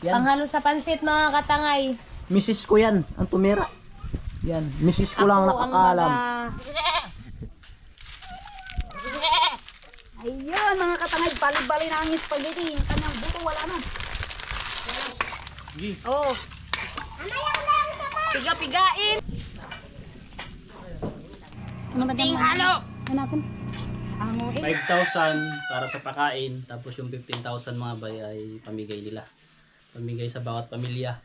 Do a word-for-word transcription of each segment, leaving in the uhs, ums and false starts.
Yan. Panghalo sa pansit mga katangay. Misis ko yan, ang tumira. Yan, misis ko lang nakakaalam. Ayun mga katangay, bali-bali na ang spaghetti. Yung kanyang buto, wala na. Oh. Piga-pigain. Ano ba dyan? Halo. Hanapin. five thousand para sa pakain, tapos yung fifteen thousand mga bay ay pamigay nila. Pamigay sa bawat pamilya.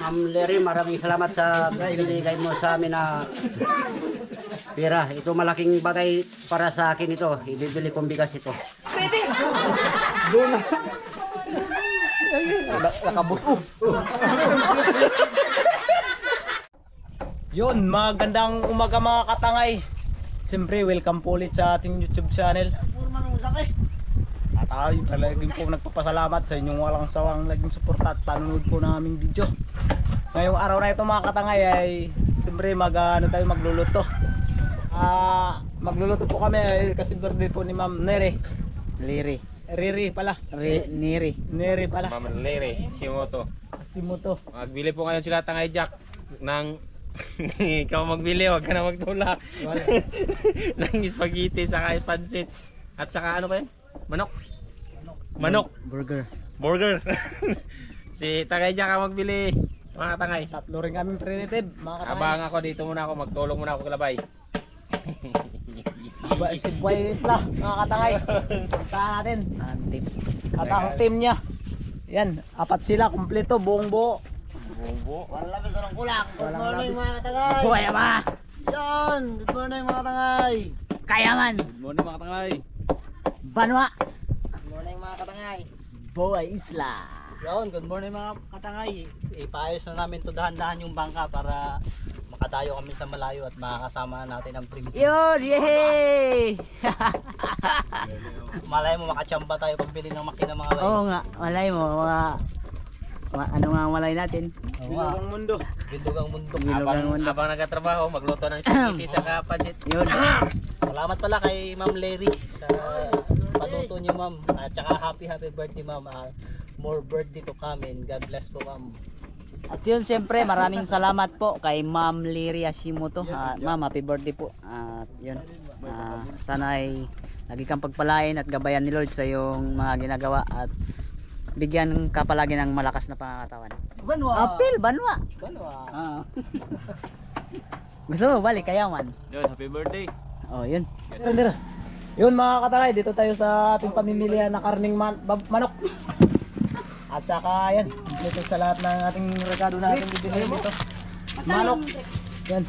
Ma'am Leri, maraming salamat sa binigay mo sa amin na pera. Ito malaking bagay para sa akin ito. Ibibili kong bigas ito. Pwede! Doon na. Nakabos. Yun, magandang umaga mga katangay. Siyempre, welcome po ulit sa ating YouTube channel. At tayo talagang po nagpapasalamat sa inyong walang sawang laging suporta at panonood po ng aming video. Ngayong araw na ito mga katangay ay siyempre mag, ano, tayo magluluto. Ah, magluluto po kami ay, kasi birthday po ni Ma'am Neri. Leri. Riri pala. Ri Neri. Neri pala. Ma'am Leri Hashimoto. Asimoto. Magbili po ngayon sila tangay Jack ng ikaw magbili, wag ka na magtulak. Nang spaghetti, saka pansit. At saka ano pa yun? Manok. Manok. Burger. Burger. Si Tagay Jack ang magbili. Mga tangay. Tatlo rin kami primitive. Abang ako, dito muna ako. Magtulong muna ako kalabay. Si Boy Isla, mga katangay. Puntahan natin. At ang team niya. Yan, apat sila. Kompleto, buong buo. Bobo. Wala labis ng kulang. Good morning mga katangay. Buhay ba? Yan. Good morning mga katangay. Kayaman. Good morning mga katangay. Banwa. Good morning mga katangay. Buhay Isla. Yan. Good morning mga katangay. Ipaayos na namin to dahan-dahan yung bangka para makadayo kami sa malayo at makakasama natin ang primitive. Yun. Yehey. Malay mo makachamba tayo pagbili ng makina mga bay. Oo nga. Malay mo mga ano nga malay natin? Bilog ang mundo. Bilog ang mundo. Habang nagkatrabaho, magluto ng spaghetti sa kapansit. Yun. Salamat pala kay Ma'am Leri sa paluto niyo ma'am. At saka happy happy birthday ma'am. Uh, more birthday to come and God bless po ma'am. At yun siyempre maraming salamat po kay Ma'am Leri Asimoto. Uh, ma'am happy birthday po. At uh, yun. Uh, sana ay lagi kang pagpalain at gabayan ni Lord sa iyong mga ginagawa at bigyan ka palagi ng malakas na pangangatawan. Banwa! Apil! Banwa! Banwa! Ah. Gusto mo balik kayaman? Yun, happy birthday! Oh, yun. Yun, yun mga katangay, dito tayo sa ating pamimilihan na karning man manok. At saka yan, dito sa lahat ng ating rekado natin bibilihin dito. Manok! Yan.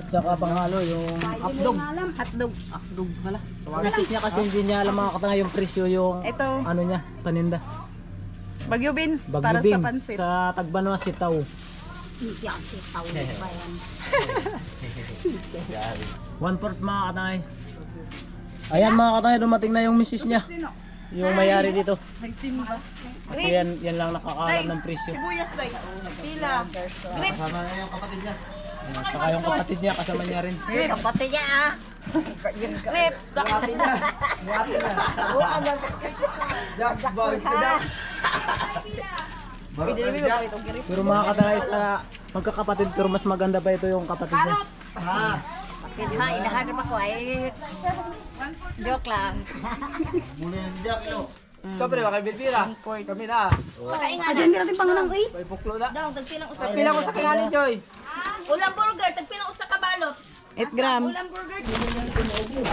At saka panghalo yung hotdog. Hotdog. Hotdog pala. Masik niya kasi hindi niya alam mga katangay yung presyo yung ito. Ano niya, paninda. Bagyo beans Bagyo para beans sa pansit. Sa Tagbanwa sitaw. Yan, sitaw ba yan? one fourth mga katangay. Ayan mga katangay, dumating na yung misis niya. Yung mayari dito. Kasi yan, yan lang nakakaalam ng presyo. Sibuyas dahi. Pila. Grips. Kasama na yung kapatid niya. Saka yung kapatid niya, kasama niya rin. Kapatid niya ah. Grips. Buwati na. Buwati na. Buwati na. Jack, barik na daw. Pero mga katangay sa magkakapatid pero mas maganda pa ito yung kapatid niya. Ha? Ha, inahanap ako ay joke lang. Muli yan si Jack no? Kapre ba kayo bilbira? Kami na. Pakainganan. Adyan ka natin pangunang eh. Paipuklo na. Daw, tagpilang usak. Tagpilang usak ka nga ni Joy. Ulang burger, tagpilang usak ka balot. eight grams. Ulang burger.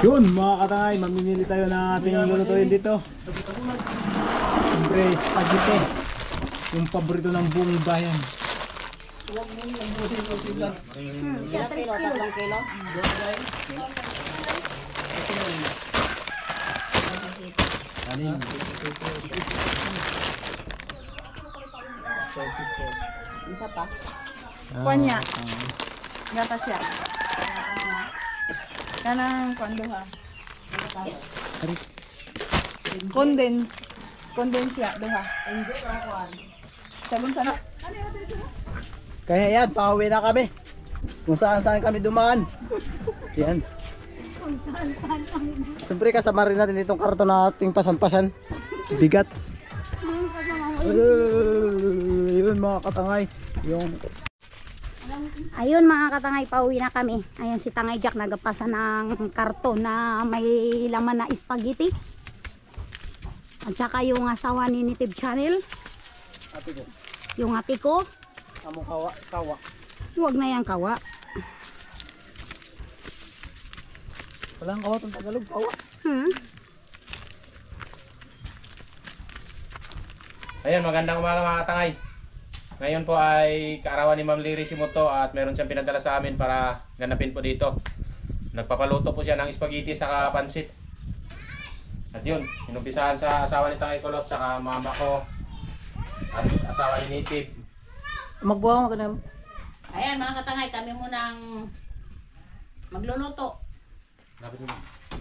Yun mga katangay, maminili tayo na ating lulutuin dito. Siyempre, spaghetti. Yung paborito ng buong bayan. three kilo. Isa pa? Kuwan niya. Gata siya. Kanang kondoha. Condense. Kondensya, doha. Sabon sana. Kaya yan, pauwi na kami. Kung saan saan kami dumaan. Yan. Kung saan saan kami dumaan. Siyempre kasama rin natin itong karton na ating pasan-pasan. bigat. Ayun mga katangay, yung ayun mga katangay, pauwi na kami. Ayun si Tangay Jack nagapasa ng karton na may laman na spaghetti. At saka yung asawa ni Native Channel, ate ko. Yung ate ko, among kawa, kawa. Huwag na yang kawa. Walang kawa tong Tagalog, kawa. Hmm. Ayun, magandang umaga mga katangay. Ngayon po ay kaarawan ni Ma'am Leri Hashimoto at meron siyang pinadala sa amin para ganapin po dito. Nagpapaluto po siya ng spaghetti saka pansit. At yun, inumpisahan sa asawa ni Tangay Kulot saka mama ko at asawa ni Native. Magbuhang magandang. Ayan mga katangay, kami munang magluluto.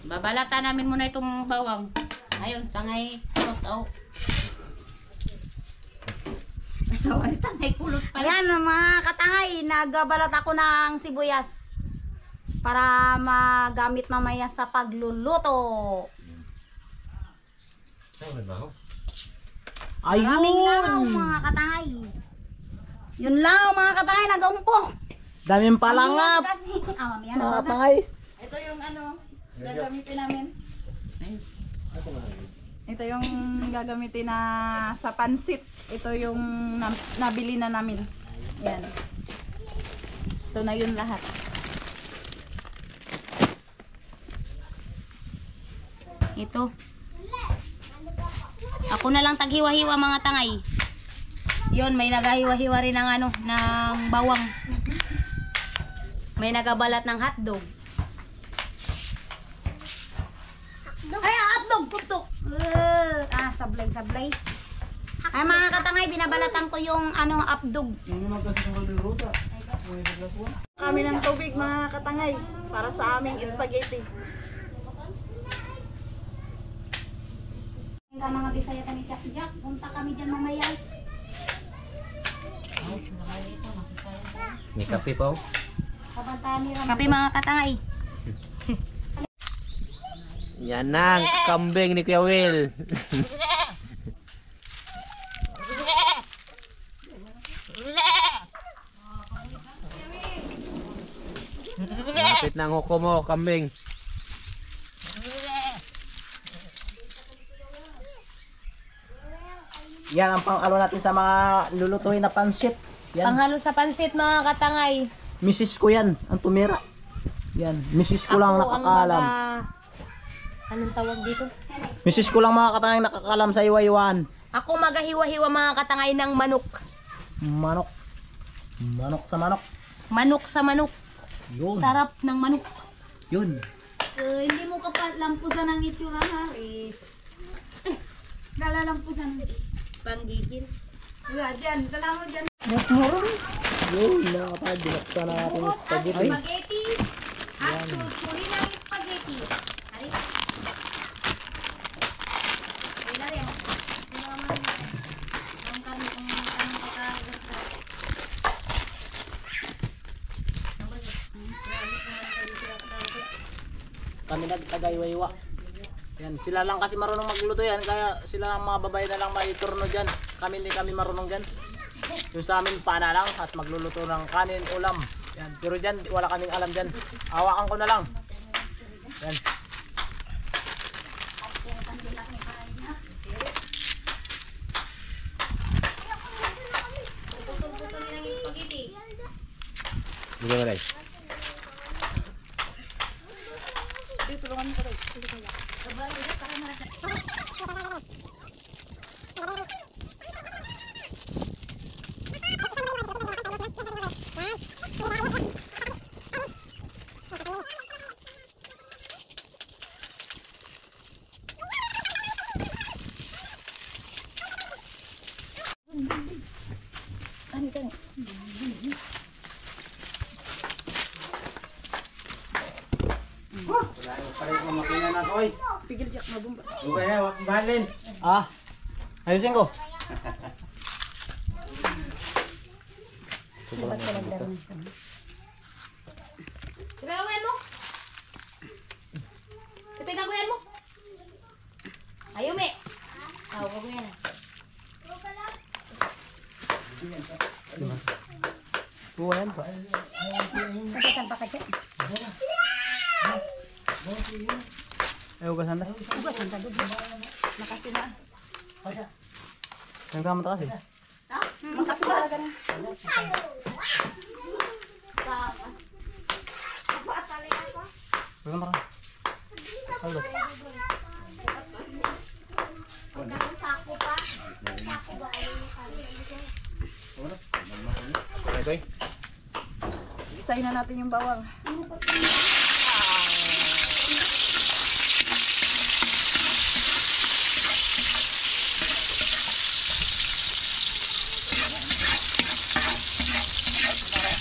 Babalata namin muna itong bawang. Ayun, Tangay Kulot out. Ayan mga katangay, nagbalat ako ng sibuyas para magamit mamaya sa pagluluto. Ayun. Maraming law mga katangay. Yun law mga katangay, nag-umpok. Daming palangap. Ah, mga katangay. Ito yung ano, gagamitin namin. Ito yung gagamitin na sa pansit. Ito yung nabili na namin. Ayan. Ito na yun lahat. Ito. Ako na lang taghiwa-hiwa mga tangay. Yun, may naghiwa-hiwa rin ng ano, ng bawang. May nagabalat ng hotdog. Ay, hotdog! Putok! Uh, ah, sablay, sablay. Ay mga katangay, binabalatan ko yung ano, hotdog. Kami ng tubig mga katangay para sa aming spaghetti. Mga mga Bisaya kami, Jack Jack, punta kami dyan mamaya. May kape po. Kape mga katangay. Yan na, kambing ni Kuya Will. Lapit na ng hukom mo, kambing. Yan ang panghalo natin sa mga lulutuin na pansit. Yan. Panghalo sa pansit mga katangay. Misis ko yan, ang tumira. Yan, misis ko lang nakakaalam. Anong tawag dito? Misis ko lang mga katangay nakakalam sa iwa-iwan. Ako magahiwa-hiwa mga katangay ng manok. Manok. Manok sa manok. Manok sa manok. Yun. Sarap ng manok. Yun. Uh, hindi mo kapalampusan ang itsura ha. Eh. Galalampusan. Panggigil. Wala dyan. Tala mo dyan. Nakmurong. Yun. Nakapad. Dilaksa na natin yung spaghetti. Spaghetti. At tuloy na yung spaghetti. Halika. Kami nagtagay-waywa. Yan, sila lang kasi marunong magluto yan, kaya sila lang mga babae na lang may turno dyan. Kami hindi kami marunong dyan. Yung sa amin pana lang at magluluto ng kanin, ulam. Yan, pero dyan wala kaming alam dyan. Hawakan ko na lang. Yan. Dito na guys. Pigil Jack, mabumba. Okay na, wag balin. Ah, ayusin ko. Dapat ka nagdami. Ipayawian mo. Ipayawian mo. Ayumi. Saan po? Hugasan pa ka dyan. Ay, hugasan na? Hugasan na doon. Makasina. Nagkamot ka kasi? Ha? Makasina talaga na. Hugasan pa ka. Hugasan pa ka. Okay. Isahin na natin yung bawang. Para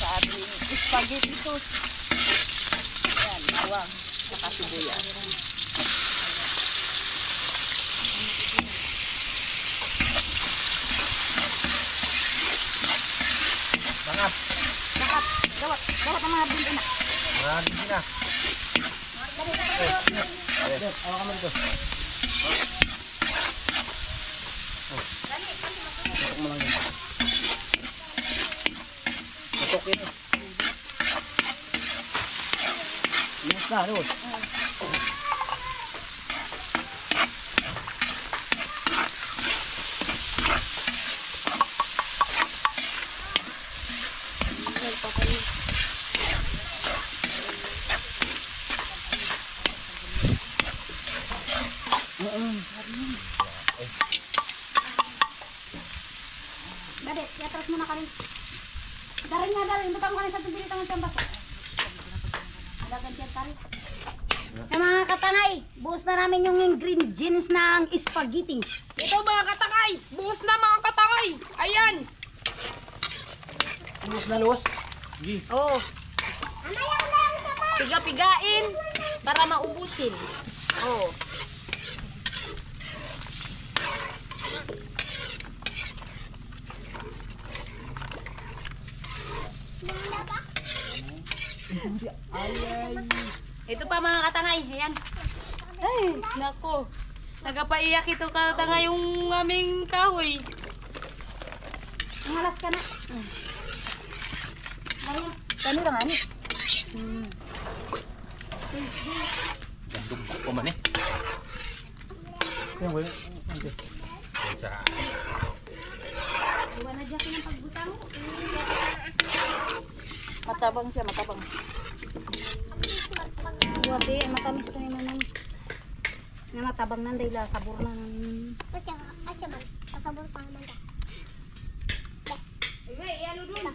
sa ating spaghetti sauce. Ayan, bawang, saka sibuyas. Gawat, gawat ang mga bintina. Mga bintina. Awa ka mo dito. Patok mo lang yun. Patok yun eh. Inis na, doon. Ingredients ng spaghetti. Ito mga katakay, buhos na mga katakay. Ayan. Buhos na los. Oo. Piga-pigain para maubusin. Oo. Ito pa mga katakay, ayan. Ay, nako. Nagapaiyak ito kata ngayong aming kahoy. Malas ka na. Ayun, kami lang ani. Hmm. Dugtong ko man eh. Tayo, wait. Sa. Iwan na jakin ang pagbuta mo. Matabang siya, matabang. Grabe, matamis na naman. Nga matabang na dahil sabor na ng... Asya ba? Asya ba? Pasabor pa naman ka. Uy, iyan o dun.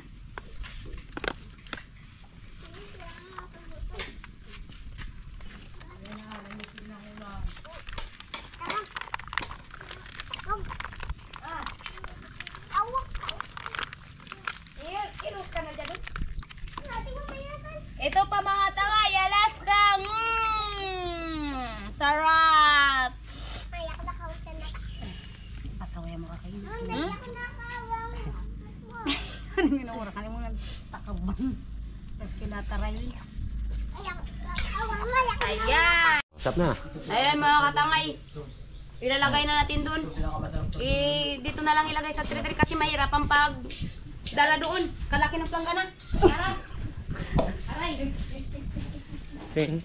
Ito pa mga tawa, yalas dang! Mmm! Sarap! Ayan. Stop na. Ayan mga katangay. Ilalagay na natin dun. I, dito na lang ilagay sa tray kasi mahirap ang pag dala doon. Kalaki ng planggana. Aray. Aray. Okay.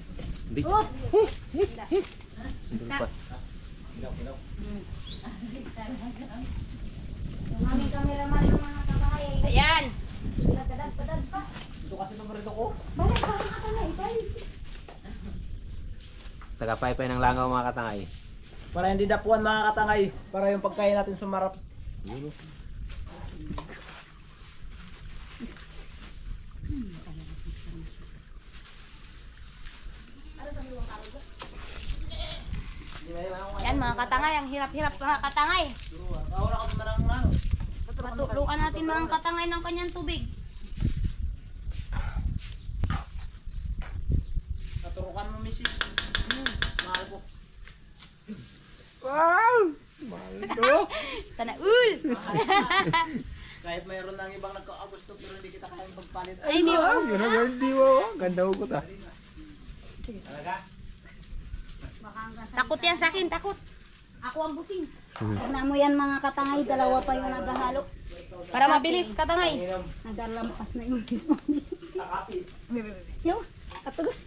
Oh. Ayan. Ito kasi numero ko. Bakit parang katangay pa yun? Tagapaypay ng langaw mga katangay. Para hindi dapuan mga katangay. Para yung pagkain natin sumarap. Yan mga katangay. Ang hirap-hirap mga katangay. Matulukan natin mga katangay ng kanyang tubig. Turukan mo, misis. Mm. Mahal ko. Wow! Mahal ko. Sana ul! Kahit mayroon lang ibang nagkakagusto pero hindi kita kayang pagpalit. Ay, di ba? Yun ang hindi ba? Ganda ko ko ta. Talaga? Takot yan sa akin, takot. Ako ang busing. Hmm. Karena mo yan mga katangay, dalawa pa yung naghahalo. Para mabilis, katangay. Nagarlampas na yung kismo. Yo, katugos.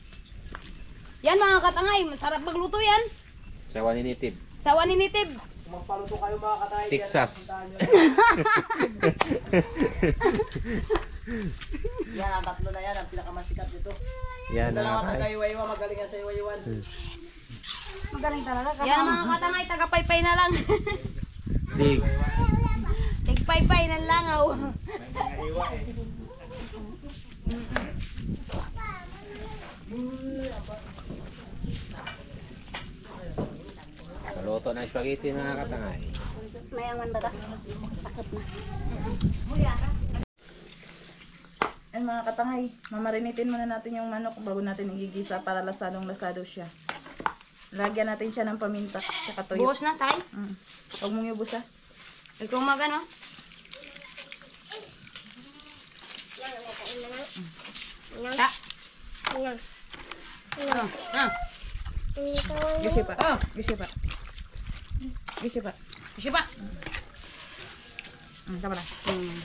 Yan mga katangay, masarap magluto yan. Sawa ninitib. Sawa ninitib. Magpaluto kayo mga katangay. Texas. Yan, ang tatlo na yan, ang pinakamasikat dito. Yan na kayo. Magaling yan sa iwa-iwan. Magaling talaga. Yan mga katangay, tagapaypay na lang. Dig. Tigpaypay ng langaw. Kaluto na spaghetti na katangay. May angan ba ta? Takot na. Ayan mga katangay, mamarinitin muna natin yung manok bago natin igigisa para lasadong-lasado siya. Lagyan natin siya ng paminta tsaka toyo. Buhos na, tay? Mm. Huwag mong iubos ha. Ikaw mag ano? Ta. Oh, ah. Gisi pa. Oh. Gisi pa. Gisi pa. Gisi pa. Mm, tama na. Mm.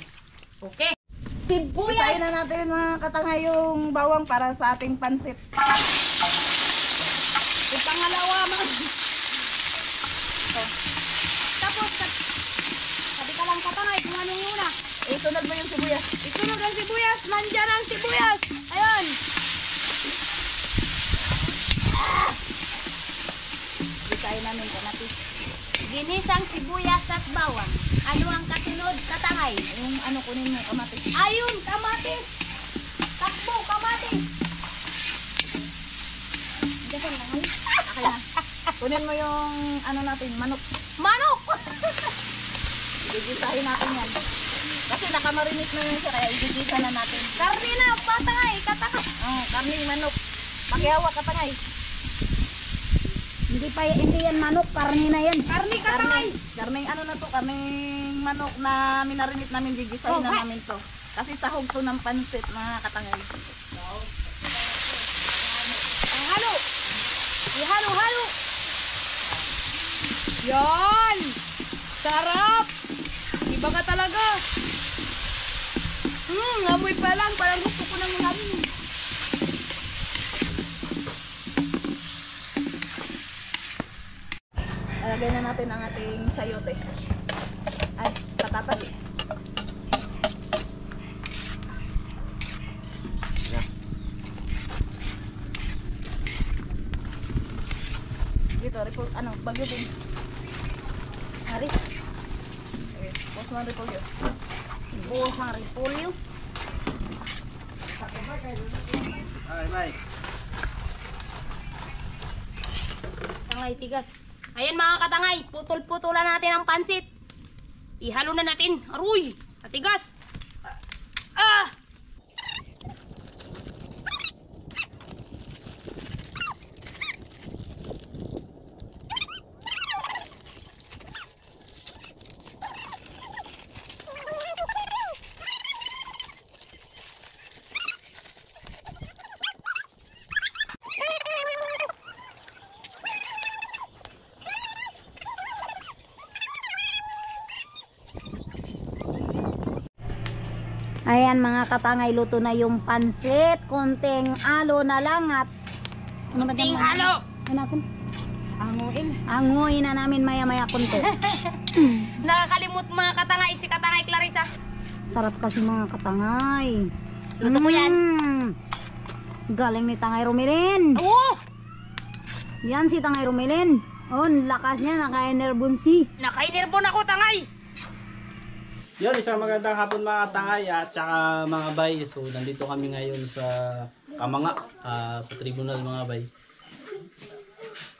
Okay. Sibuyan na natin mga katangay yung bawang para sa ating pansit. Yung pangalawa mga. So. Tapos, sabi ka lang katangay, kung ano yung una. Isunod mo yung sibuyas. Isunod ang sibuyas. Nandiyan ang sibuyas. Ayun. Ah! Ikain namin ka natin. Ginisang sibuyas at bawang. Ano ang kasunod, katangay? Yung ano kunin mo, kamatis. Ayun, kamatis! Takbo, kamatis! Diyan lang, ayun. Akala. Kunin mo yung ano natin, manok. Manok! Igigisahin natin yan. Kasi nakamarinis na yun siya, kaya igigisa na natin. Karni na, patangay, katangay. Oh, karni, manok. Pakihawa, katangay. Hindi pa hindi yan manok, karni na yan. Karni katangay. Karni ano na to, karni manok na minarinit namin, gigisahin oh, na namin to. Kasi sahog to ng pansit mga katangay. Ihalo. Ihalo, halo. Yan. Sarap. Iba ka talaga. Hmm, amoy pa lang, parang gusto ko nang ulam. Lagyan na natin ang ating sayote at patatas. Dito, repol, ano, bagyo din. Hari. Okay, buhos ng repolyo. Buhos ng repolyo. Ay, may. Tangay tigas. Ayan mga katangay, putol-putulan natin ang pansit. Ihalo na natin. Aruy! Matigas! Ah! Ayan mga katangay, luto na yung pansit. Konting alo na lang at... Konting alo! Anguin. Anguin na namin maya-maya konti. Nakakalimut mga katangay, si katangay Clarissa. Sarap kasi mga katangay. Luto ko yan. Mm. Galing ni Tangay Romilin. Oo! Yan si Tangay Romilin. Oh, lakas niya, nakainerbon si. Nakainerbon ako, Tangay! Yun, isang magandang hapon mga katangay at saka mga bay. So, nandito kami ngayon sa Kamanga, uh, sa tribunal mga bay.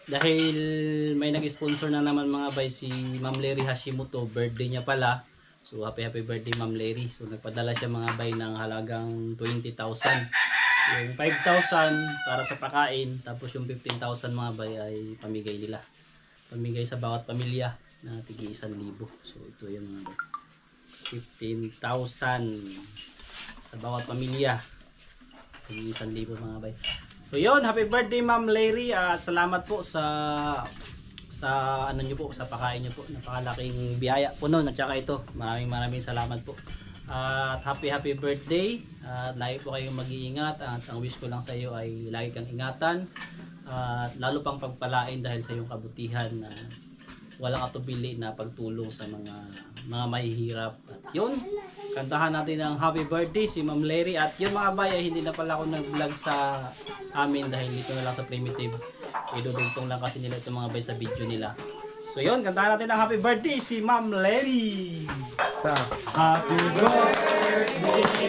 Dahil may nag-sponsor na naman mga bay si Ma'am Leri Hashimoto. Birthday niya pala. So, happy happy birthday Ma'am Leri. So, nagpadala siya mga bay ng halagang twenty thousand. Yung five thousand para sa pakain. Tapos yung fifteen thousand mga bay ay pamigay nila. Pamigay sa bawat pamilya na tigi isang libo. So, ito yung mga bay. fifteen thousand sa bawat pamilya. Isang libo mga bay. So yun, happy birthday Ma'am Leri at salamat po sa sa ano nyo po, sa pakain nyo po. Napakalaking biyaya po noon at saka ito. Maraming maraming salamat po. At uh, happy happy birthday. At uh, lagi po kayong mag-iingat. At ang wish ko lang sa iyo ay lagi kang ingatan. At uh, lalo pang pagpalain dahil sa iyong kabutihan na uh, walang atubili na pagtulong sa mga mga mahihirap. At yun, kantahan natin ang happy birthday si Ma'am Leri. At yun mga bay, ay hindi na pala ako nag-vlog sa amin dahil dito na lang sa Primitive. Idudugtong lang kasi nila itong mga bay sa video nila. So yun, kantahan natin ang happy birthday si Ma'am Leri. Happy birthday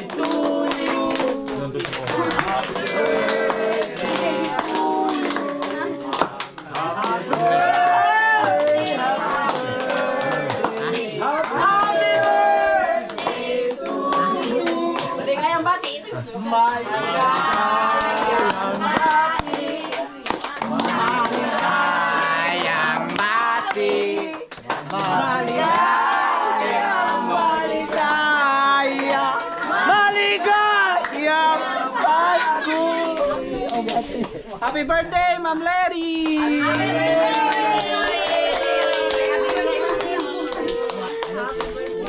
to you. Happy birthday to you. Happy birthday. Happy birthday, Ma'am Leri! Happy birthday!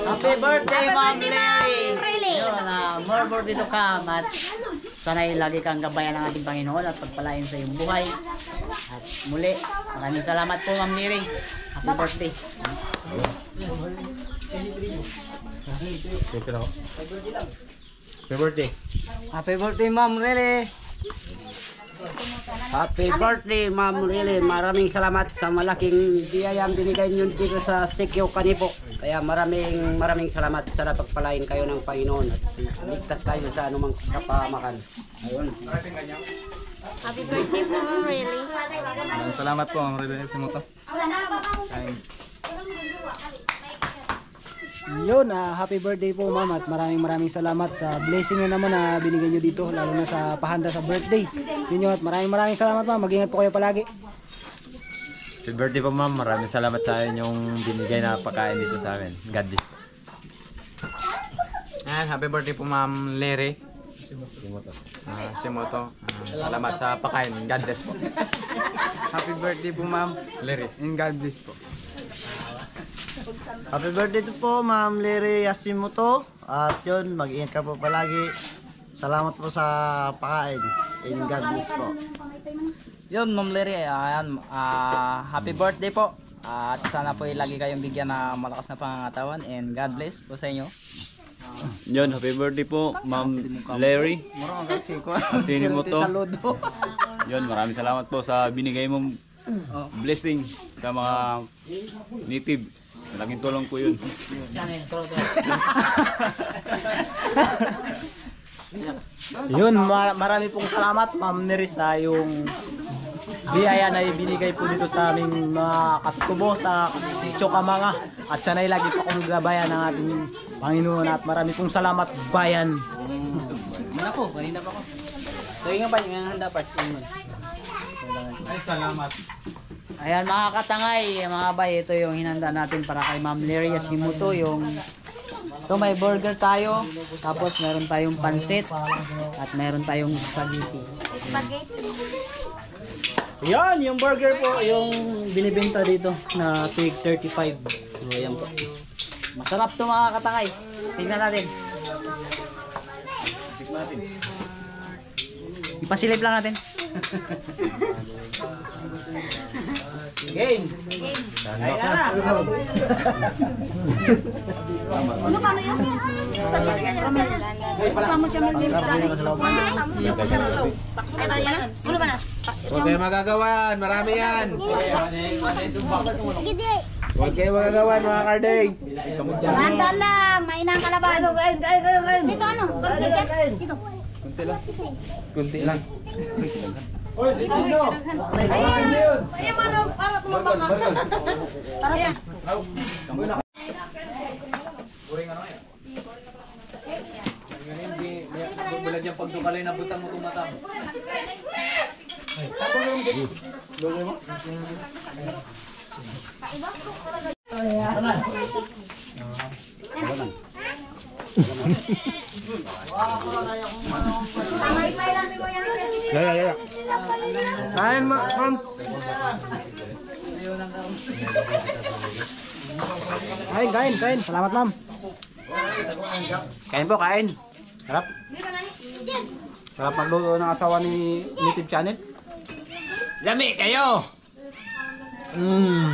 Happy birthday, Ma'am Leri! Yun, uh, more birthday to come at sana'y lagi kang gabayan ng ating Panginoon at pagpalain sa iyong buhay. At muli, maraming salamat po, Ma'am Leri. Happy birthday! Happy birthday! Happy birthday, Ma'am Leri! Happy birthday, Ma'am Leri. Maraming salamat sa malaking biyayang binigay niyo dito sa Sikyo Canipo. Kaya maraming maraming salamat. Sana pagpalain kayo ng Panginoon at ligtas kayo sa anumang kapahamakan. Ayun. Happy birthday po, Ma'am Leri. Maraming salamat po, Ma'am Neri Asimoto. Thanks. Yun, uh, happy birthday po, Ma'am, at maraming maraming salamat sa blessing nyo naman na binigay nyo dito, lalo na sa pahanda sa birthday yun, at maraming maraming salamat, Ma'am. Mag-ingat po kayo palagi. Happy birthday po, Ma'am. Maraming salamat sa inyong binigay na pagkain dito sa amin. God bless. And happy birthday po, Ma'am Leri Asimoto. Uh, salamat sa pagkain. God bless po. Happy birthday po, Ma'am Leri, and God bless po. Happy birthday to po, Ma'am Leri Asimoto. At yun, mag-ingat ka po palagi. Salamat po sa pakain. In God bless po. Yun, Ma'am Leri, ayan, uh, happy birthday po. Uh, at sana po lagi kayong bigyan na malakas na pangangatawan. And God bless po sa inyo. Yun, happy birthday po, Ma'am Leri Asimoto. Yun, maraming salamat po sa binigay mong blessing sa mga native. Malaking tulong ko yun. Yun, mar marami pong salamat, Ma'am Neri, sa yung biyaya na ibinigay po dito sa aming mga katubo sa Chokamanga. At sana'y lagi po akong gabayan ng ating Panginoon at marami pong salamat, bayan. Muna po, kanina pa ko. So yun nga ba, yung handa part. Ay, salamat. Ayan mga katangay, mga bay, ito yung hinanda natin para kay Ma'am Leri Asimoto. Yung ito, may burger tayo, tapos meron tayong pansit at meron tayong spaghetti. Yan, yung burger po, yung binibenta dito na tig thirty-five. So, ayan po. Masarap to mga katangay. Tingnan natin. Ipasilip lang natin. Game. Game. Ay na. Ano kano yun? Kamu jamin din dali. Ano yan? Ano ba na? Huwag kayo magagawan. Marami yan. Huwag kayo magagawan mga kardeng. Manta lang. Mainang kalaban. Dito ano? Dito. Kunti lang. Kunti lang. Oy, dito. Ayun. Ayun, para para tumambak ka. Para. Boring ano 'yan? Ngayon hindi wala diyang pagtukalay na butang mo tumatap. Patulong din. Lolo mo. Paiba ko talaga. Ayan, ma'am. Kain, kain, kain. Selamat, Ma'am. Kain po, kain. Sarap. Sarap magluto ng asawa ni YouTube channel. Lami kayo. Mm.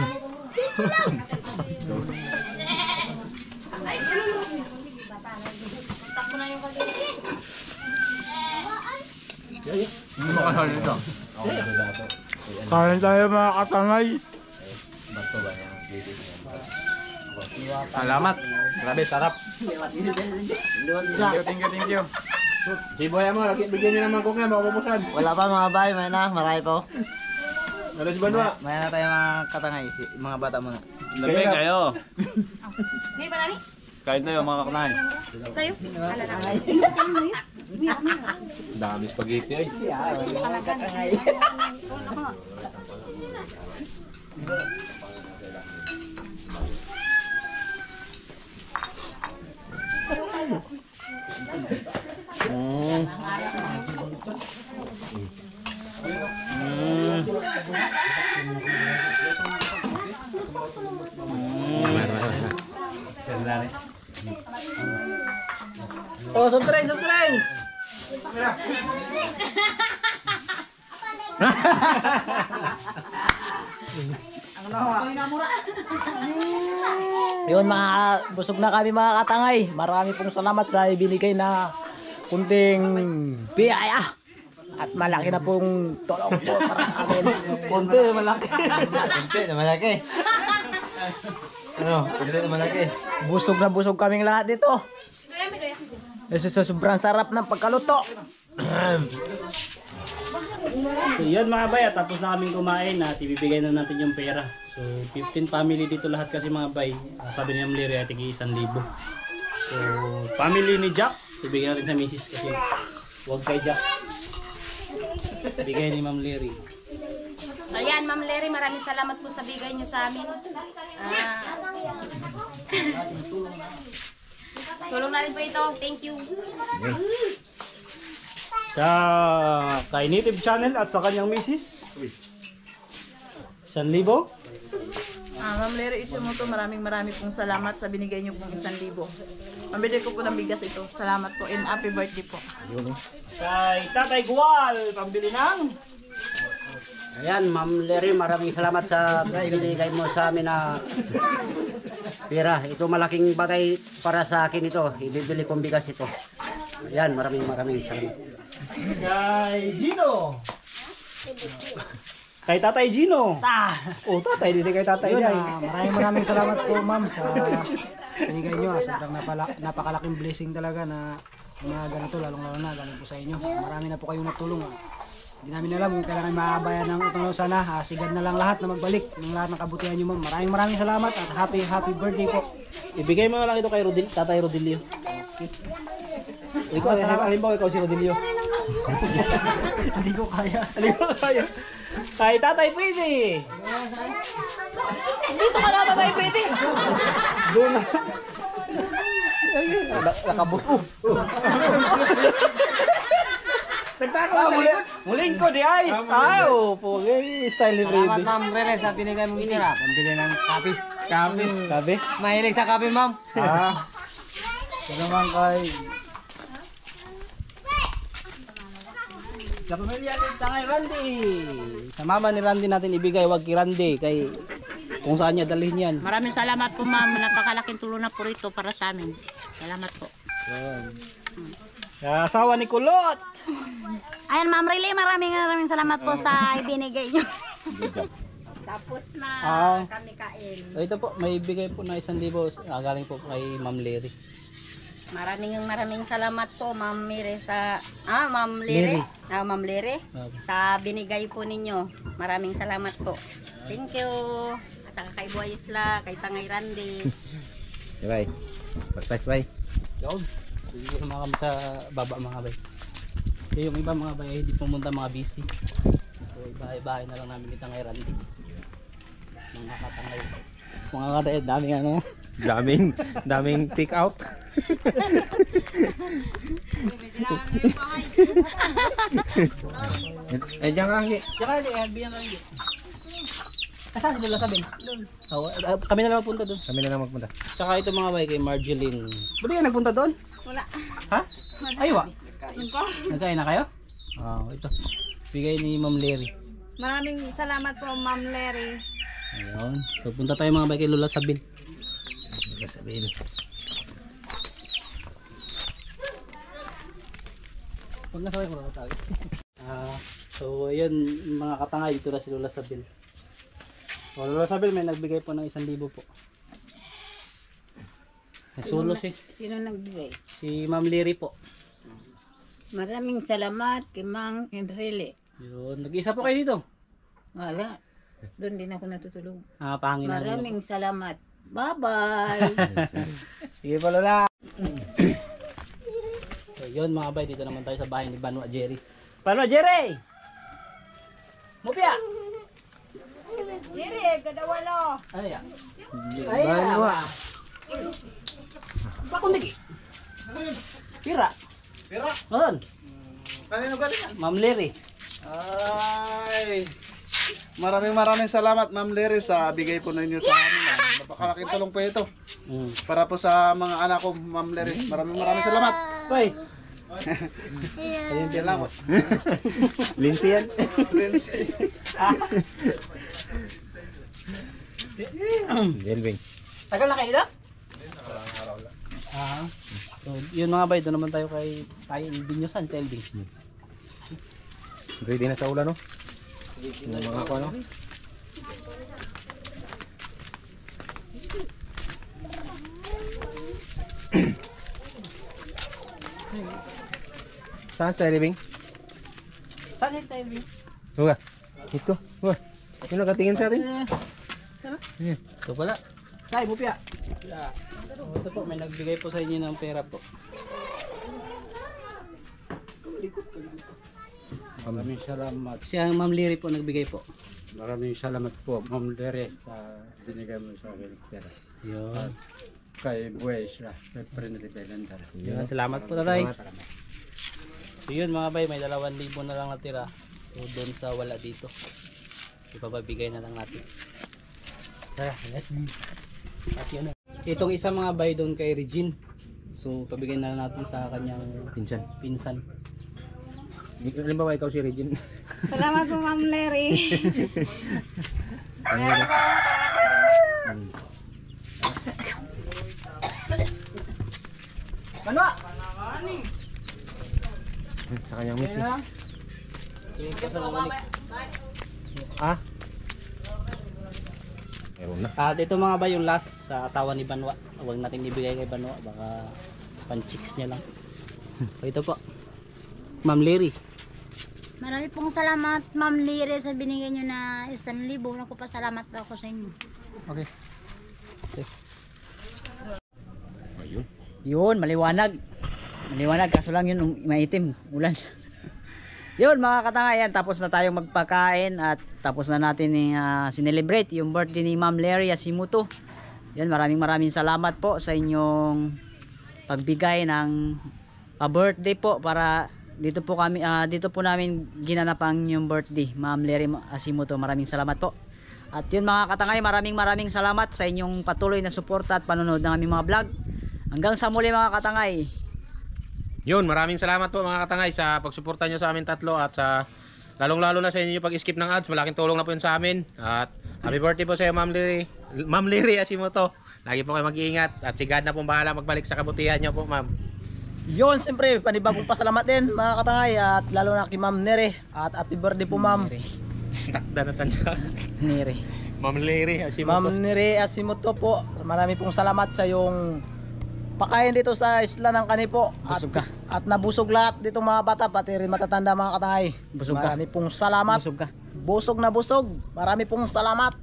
Kain tayo mga katangay. Salamat, grabe sarap. Thank you, thank you. Si Boya mo, bigyan nyo ng mangkoknya, baka pupusan. Wala pa mga bay, may na, marami po. Ano si Banwa? May na tayo mga katangay, si, mga bata muna. Labi kayo. Ngayon ba nani? Kain tayo mga katangay. Sa'yo? Ala na kayo. Dami spaghetti ay. Ala katangay. Mm. Mm. Oh, soft drinks, soft drinks. Yun mga busog na kami mga katangay. Marami pong salamat sa ibinigay na kunting biyaya at malaki na pong tulong po para sa amin. Kunti na malaki. Kunti na malaki. Ano? Kunti na malaki. Busog na busog kaming lahat dito. Sobrang sarap ng pagkaluto. So yun mga bay, tapos na kaming kumain at ibibigay na natin yung pera. So fifteen family dito lahat kasi mga bay. Sabi ni Ma'am Leri ay tigi isang libo. So family ni Jack, ibigay natin sa misis kasi huwag kay Jack. Ibigay ni Ma'am Leri. Ayan Ma'am Leri, maraming salamat po sa bigay nyo sa amin. Ah. Tulong na rin po ito, thank you. Okay. Sa kay Native Channel at sa kanyang misis. Isang libo. Ah, Ma'am Leri Asimoto, maraming maraming pong salamat sa binigay niyo pong isang libo. Pambili ko po ng bigas ito. Salamat po and happy birthday po. Kay Tatay Gual, pambili ng... Ayan, Ma'am Leri, maraming salamat sa binigay mo sa amin na pera. Ito malaking bagay para sa akin ito. Ibibili kong bigas ito. Ayan, maraming maraming salamat. Kay Gino. Kay Tatay Gino. Ta. Oh, Tatay din kay Tatay din. Maraming maraming salamat po, Ma'am, sa binigay niyo. Sobrang napakalaking blessing talaga na na ganito, lalong-lalo na galing po sa inyo. Marami na po kayong natulong. Hindi namin alam kung kailangan maabayan ng utang. Sana hasigad na lang lahat na magbalik ng lahat ng kabutihan niyo, Ma'am. Maraming maraming salamat at happy happy birthday po. Ibigay mo lang ito kay Rodil, Tatay Rodilio. Ikaw, halimbawa ikaw si Rodilio. Hindi ko kaya. Hindi ko kaya. Kay Tatay Pretty. Dito ka na, Tatay Pretty. Doon na. Nakabos. Nagtako na malikot. Muling ko di ay. Ay, opo. Style ni Pretty. Salamat, Ma'am Leri, sa binigay mong pira. Pambili ng kape. Kape. Kape? Mahilig sa kape, Ma'am. Ah. Salamat kay... Sa pamilya ni Tangay Randy. Sa mama ni Randy natin ibigay, wag kay Randy, kay kung saan niya dalhin yan. Maraming salamat po, Ma'am. Napakalaking tulong na po rito para sa amin. Salamat po. Sa asawa ni Kulot. Ayan, Ma'am Rile, maraming maraming salamat po sa ibinigay niyo. Tapos na ah, kami kain. Ito po, may ibigay po na isang libo. Ah, galing po kay Ma'am Leri. Maraming maraming salamat po, Ma'am Leri, sa ah, Ma'am Leri, ah, Ma'am Leri, sa binigay po ninyo. Maraming salamat po. Thank you. At saka kay Boy Isla, kay Tangay Randy. Bye. Bye bye. Dog. Dito sa mga sa baba mga bay. Eh, yung iba mga bay hindi pumunta mga busy. So iba-iba na lang namin ni Tangay Randy. Mga katangay. Mga katangay, daming ano. Daming, daming take out. Eh jangan lagi, jangan lagi, biar lagi. Asan si Lola Sabel? Doon. Oh, uh, kami na lang magpunta doon. Kami na lang magpunta. Tsaka ito mga bay kay Marjeline. Buti ka nagpunta doon? Wala. Ha? Aywa. Nagkain na kayo? Oh, ito. Bigay ni Ma'am Leri. Maraming salamat po Ma'am Leri. Ayun. So, punta tayo mga bay kay Lola Sabel. Lola Sabel. Huwag na sabay ko lang tayo. Ah, so ayan mga katangay, dito na si Lola Sabel. O, Lola Sabel may nagbigay po ng isang libo po. Nasulo si. Sino nagbigay? Si Ma'am Leri po. Maraming salamat kay Ma'am Enrile. Yun, nag-isa po kayo dito? Wala. Doon din ako natutulog. Ah, pahangin na. Maraming salamat. Bye-bye. Sige po Lola. Yon mga bay, dito naman tayo sa bahay ni Banwa Jerry. Banwa Jerry! Mupia! Jerry, gadawalo! Ay, ay, Banwa! Pakundigi! Pira! Pira? Noon! Kanino galing? Ma'am Leri. Ay! Maraming maraming salamat Ma'am Leri sa bigay po ninyo sa amin. Napakalaking tulong po ito. Para po sa mga anak ko Ma'am Leri. Maraming maraming salamat. Bay! Linsian lang. Linsian. Delving. Tagal na kayo daw? Ah. So, yun mga bay, doon naman tayo kay tayo Binyosan Telving. Ready na sa ulan, no? Yung mga ko, no? Saan si Telving? Saan si Telving? Huwag. Ito. Huwag. Yun nakatingin sa atin. Ito pala. Tay, bupia. Ito po, may nagbigay po sa inyo ng pera po. Maraming salamat. Siya ang Ma'am Leri po nagbigay po. Maraming salamat po Ma'am Leri sa binigay mo sa akin ng pera. Yun. Kay Buwes na. Kay Primitive Islander. Salamat po tayo. So yun mga bay, may dalawang libo na lang natira. So doon sa wala dito. Ipapabigay na lang natin. Tara, let's go. At yun. Itong isa mga bay doon kay Regine. So pabigay na lang natin sa kanyang pinsan. Pinsan. Halimbawa ikaw si Regine. Salamat po Ma'am Leri. Meron po. Manwa! Manwa! Sa kanyang misis. Ah? At ito mga ba yung last sa asawa ni Banwa. Huwag natin ibigay kay Banwa. Baka pan-chicks niya lang. O ito po. Ma'am Leri. Marami pong salamat Ma'am Leri sa binigay nyo na isang libo. Nagpapasalamat pa ako sa inyo. Okay. Okay. Ayun. Yun, maliwanag. Maliwanag, kaso lang yun, maitim, ulan. Yun mga katangayan, tapos na tayong magpakain at tapos na natin uh, sinelebrate yung birthday ni Ma'am Leri Asimoto. Yun, maraming maraming salamat po sa inyong pagbigay ng uh, birthday po, para dito po kami uh, dito po namin ginanap ang yung birthday, Ma'am Leri Asimoto. Maraming salamat po. At yun mga katangay, maraming maraming salamat sa inyong patuloy na suporta at panonood ng aming mga vlog. Hanggang sa muli mga katangay. Yun, maraming salamat po mga katangay sa pagsuporta nyo sa amin tatlo, at sa lalong-lalo na sa inyo pag-skip ng ads. Malaking tulong na po yun sa amin. At happy birthday po sa iyo Ma'am Leri, Ma'am Leri Asimoto. Lagi po kayo mag-iingat, at si God na pong bahala magbalik sa kabutihan nyo po Ma'am. Yun, siyempre panibagong pasalamat din mga katangay, at lalo na kay Ma'am Leri. At happy birthday po Ma'am Takda na tansya Neri. Ma'am Leri Asimoto. Ma'am Neri Asimoto po, marami pong salamat sa yung pakain dito sa isla ng Canipo, at, at nabusog lahat dito mga bata, pati rin matatanda mga katangay. Busog marami ka. Pong salamat. Busog ka. Busog na busog. Marami pong salamat.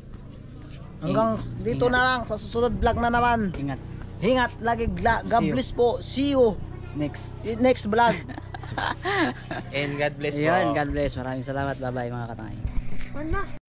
Hanggang Ingat. dito Ingat. na lang sa susunod vlog na naman. Ingat. Ingat lagi. God bless po. See you next next vlog. And God bless po. Yan, God bless. Maraming salamat. Bye bye mga katangay.